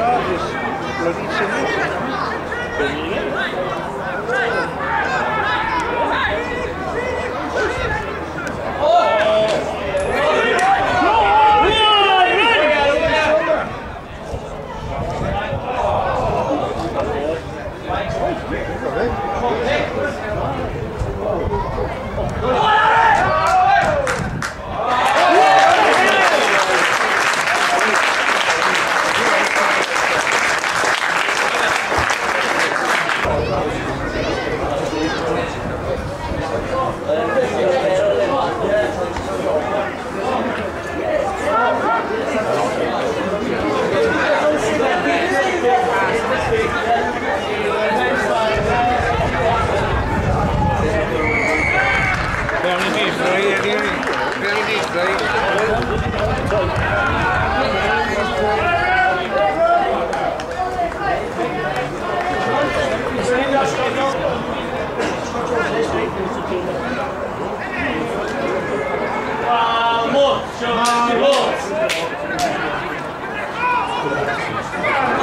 charges, bloody Vamos! Chamamos!